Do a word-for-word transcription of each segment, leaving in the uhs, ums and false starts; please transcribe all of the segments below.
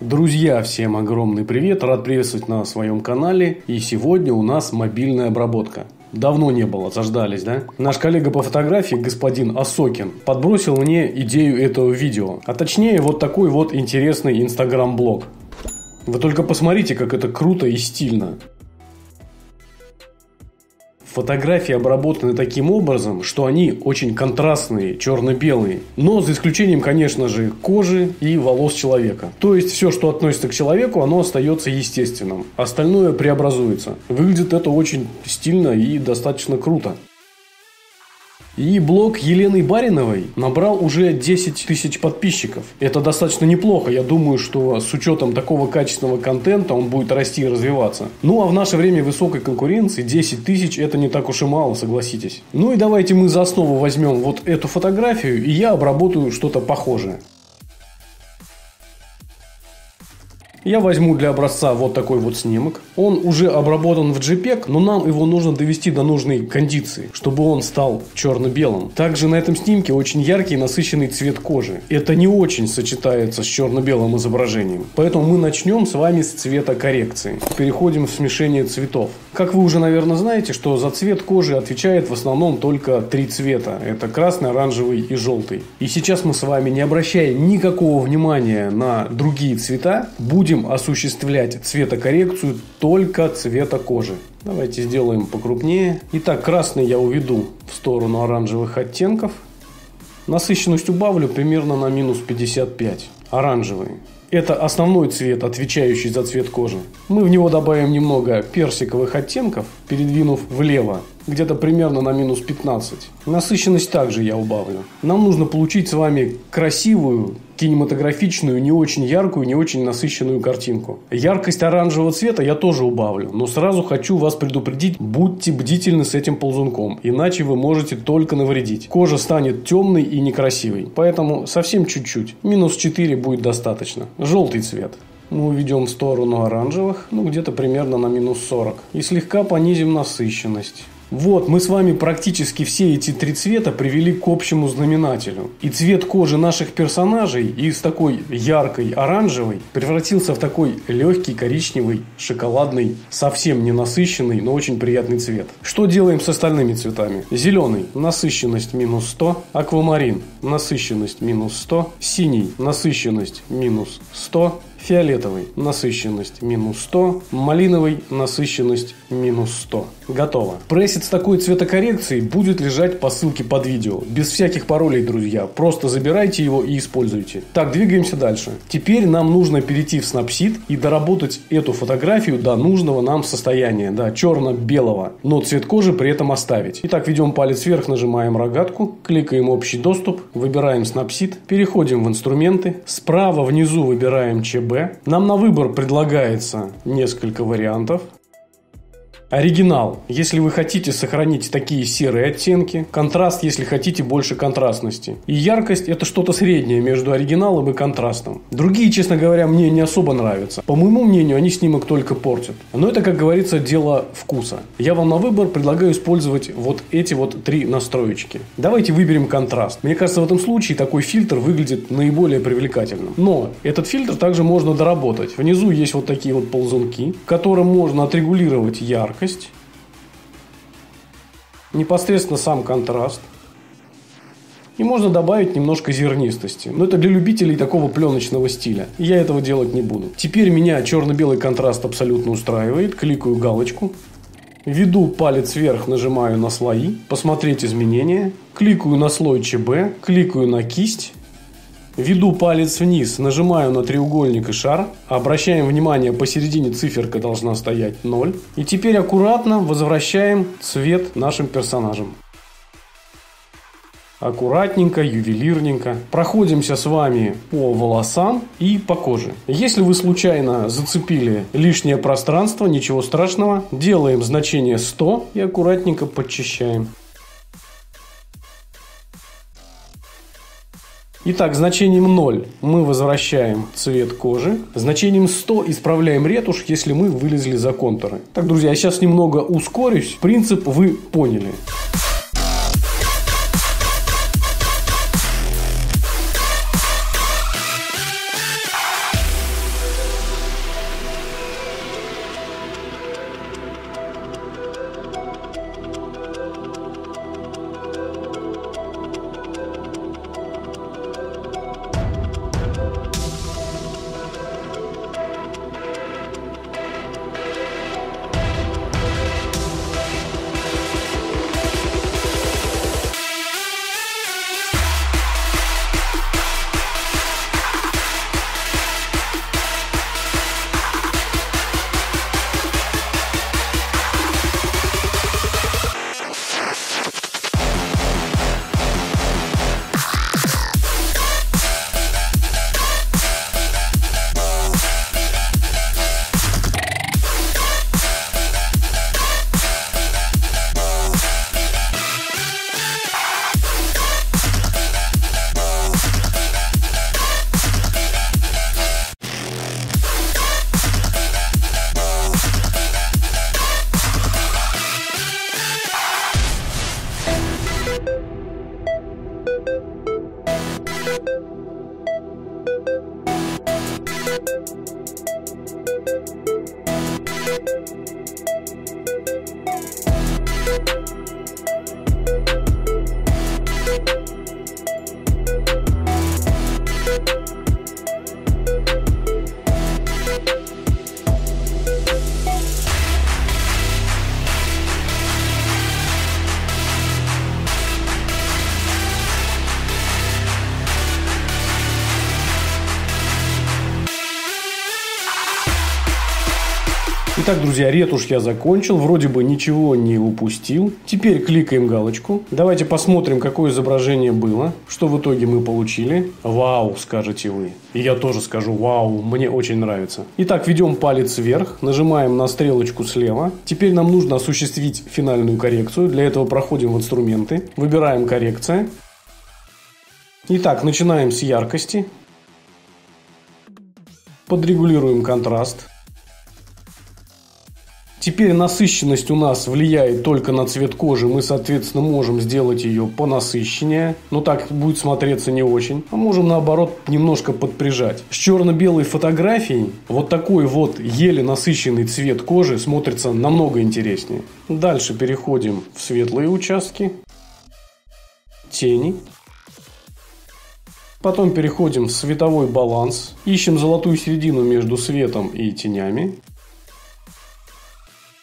Друзья, всем огромный привет, рад приветствовать на своем канале, и сегодня у нас мобильная обработка. Давно не было, заждались, да? Наш коллега по фотографии, господин Осокин, подбросил мне идею этого видео, а точнее вот такой вот интересный инстаграм-блог. Вы только посмотрите, как это круто и стильно. Фотографии обработаны таким образом, что они очень контрастные, черно-белые. Но за исключением, конечно же, кожи и волос человека. То есть все, что относится к человеку, оно остается естественным. Остальное преобразуется. Выглядит это очень стильно и достаточно круто. И блог Елены Бариновой набрал уже десять тысяч подписчиков. Это достаточно неплохо. Я думаю, что с учетом такого качественного контента он будет расти и развиваться. Ну а в наше время высокой конкуренции десять тысяч это не так уж и мало, согласитесь. Ну и давайте мы за основу возьмем вот эту фотографию, и я обработаю что-то похожее. Я возьму для образца вот такой вот снимок. Он уже обработан в джей пег, но нам его нужно довести до нужной кондиции, чтобы он стал черно-белым. Также на этом снимке очень яркий и насыщенный цвет кожи. Это не очень сочетается с черно-белым изображением. Поэтому мы начнем с вами с цвета коррекции. Переходим в смешение цветов. Как вы уже, наверное, знаете, что за цвет кожи отвечает в основном только три цвета. Это красный, оранжевый и желтый. И сейчас мы с вами, не обращая никакого внимания на другие цвета, будем Будем осуществлять цветокоррекцию только цвета кожи. Давайте сделаем покрупнее. Итак, красный я уведу в сторону оранжевых оттенков. Насыщенность убавлю примерно на минус пятьдесят пять. Оранжевый. Это основной цвет, отвечающий за цвет кожи. Мы в него добавим немного персиковых оттенков, передвинув влево, где-то примерно на минус пятнадцать. Насыщенность также я убавлю. Нам нужно получить с вами красивую, кинематографичную, не очень яркую, не очень насыщенную картинку. Яркость оранжевого цвета я тоже убавлю, но сразу хочу вас предупредить, будьте бдительны с этим ползунком, иначе вы можете только навредить. Кожа станет темной и некрасивой, поэтому совсем чуть-чуть, минус четыре будет достаточно. Желтый цвет. Мы уведем в сторону оранжевых, ну где-то примерно на минус сорок. И слегка понизим насыщенность. Вот, мы с вами практически все эти три цвета привели к общему знаменателю. И цвет кожи наших персонажей из такой яркой оранжевой превратился в такой легкий коричневый, шоколадный, совсем не насыщенный, но очень приятный цвет. Что делаем с остальными цветами? Зеленый, насыщенность минус сто. Аквамарин, насыщенность минус сто. Синий, насыщенность минус сто. Фиолетовый, насыщенность минус сто. Малиновый, насыщенность минус сто. Готово. Пресет с такой цветокоррекцией будет лежать по ссылке под видео. Без всяких паролей, друзья. Просто забирайте его и используйте. Так, двигаемся дальше. Теперь нам нужно перейти в Snapseed и доработать эту фотографию до нужного нам состояния. Да, черно-белого. Но цвет кожи при этом оставить. Итак, ведем палец вверх, нажимаем рогатку. Кликаем общий доступ. Выбираем Snapseed. Переходим в инструменты. Справа внизу выбираем джей пег. Нам на выбор предлагается несколько вариантов. Оригинал, если вы хотите сохранить такие серые оттенки. Контраст, если хотите больше контрастности. И яркость это что-то среднее между оригиналом и контрастом. Другие, честно говоря, мне не особо нравятся. По моему мнению, они снимок только портят. Но это, как говорится, дело вкуса. Я вам на выбор предлагаю использовать вот эти вот три настроечки. Давайте выберем контраст. Мне кажется, в этом случае такой фильтр выглядит наиболее привлекательным. Но этот фильтр также можно доработать. Внизу есть вот такие вот ползунки, которым можно отрегулировать яркость. Непосредственно сам контраст. И можно добавить немножко зернистости. Но это для любителей такого пленочного стиля. Я этого делать не буду. Теперь меня черно-белый контраст абсолютно устраивает. Кликаю галочку. Веду палец вверх, нажимаю на слои. Посмотреть изменения. Кликаю на слой джей пег. Кликаю на кисть. Веду палец вниз, нажимаю на треугольник и шар. Обращаем внимание, посередине циферка должна стоять ноль. И теперь аккуратно возвращаем цвет нашим персонажам. Аккуратненько, ювелирненько. Проходимся с вами по волосам и по коже. Если вы случайно зацепили лишнее пространство, ничего страшного. Делаем значение сто и аккуратненько подчищаем. Итак, значением ноль мы возвращаем цвет кожи. Значением сто исправляем ретушь, если мы вылезли за контуры. Так, друзья, я сейчас немного ускорюсь. Принцип вы поняли. Итак, друзья, ретушь я закончил, вроде бы ничего не упустил. Теперь кликаем галочку. Давайте посмотрим, какое изображение было, что в итоге мы получили. Вау, скажете вы. И я тоже скажу, вау, мне очень нравится. Итак, ведем палец вверх, нажимаем на стрелочку слева. Теперь нам нужно осуществить финальную коррекцию. Для этого проходим в инструменты, выбираем коррекция. Итак, начинаем с яркости. Подрегулируем контраст. Теперь насыщенность у нас влияет только на цвет кожи. Мы, соответственно, можем сделать ее понасыщеннее. Но так будет смотреться не очень. А можем, наоборот, немножко подприжать. С черно-белой фотографией вот такой вот еле насыщенный цвет кожи смотрится намного интереснее. Дальше переходим в светлые участки. Тени. Потом переходим в световой баланс. Ищем золотую середину между светом и тенями.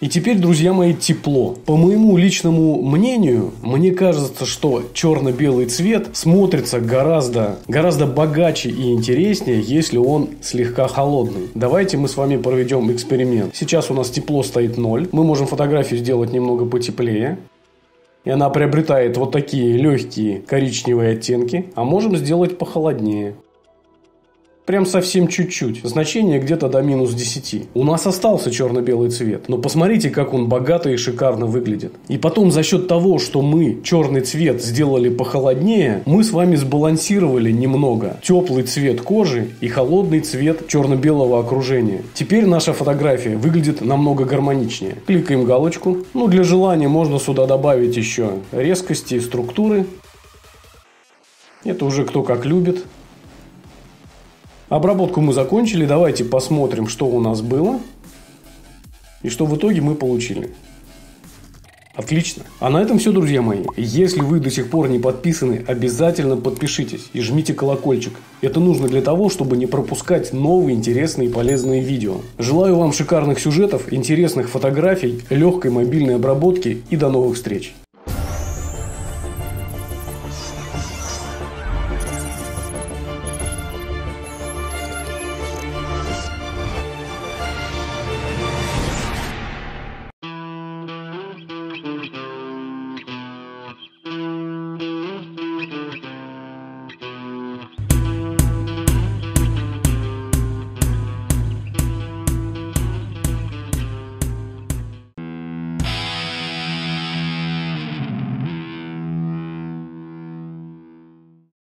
И теперь, друзья мои, тепло. По моему личному мнению, мне кажется, что черно-белый цвет смотрится гораздо, гораздо богаче и интереснее, если он слегка холодный. Давайте мы с вами проведем эксперимент. Сейчас у нас тепло стоит ноль. Мы можем фотографию сделать немного потеплее. И она приобретает вот такие легкие коричневые оттенки. А можем сделать похолоднее. Прям совсем чуть-чуть. Значение где-то до минус десяти. У нас остался черно-белый цвет. Но посмотрите, как он богато и шикарно выглядит. И потом за счет того, что мы черный цвет сделали похолоднее, мы с вами сбалансировали немного теплый цвет кожи и холодный цвет черно-белого окружения. Теперь наша фотография выглядит намного гармоничнее. Кликаем галочку. Ну, для желания можно сюда добавить еще резкости и структуры. Это уже кто как любит. Обработку мы закончили, давайте посмотрим, что у нас было и что в итоге мы получили. Отлично. А на этом все, друзья мои. Если вы до сих пор не подписаны, обязательно подпишитесь и жмите колокольчик. Это нужно для того, чтобы не пропускать новые интересные и полезные видео. Желаю вам шикарных сюжетов, интересных фотографий, легкой мобильной обработки и до новых встреч.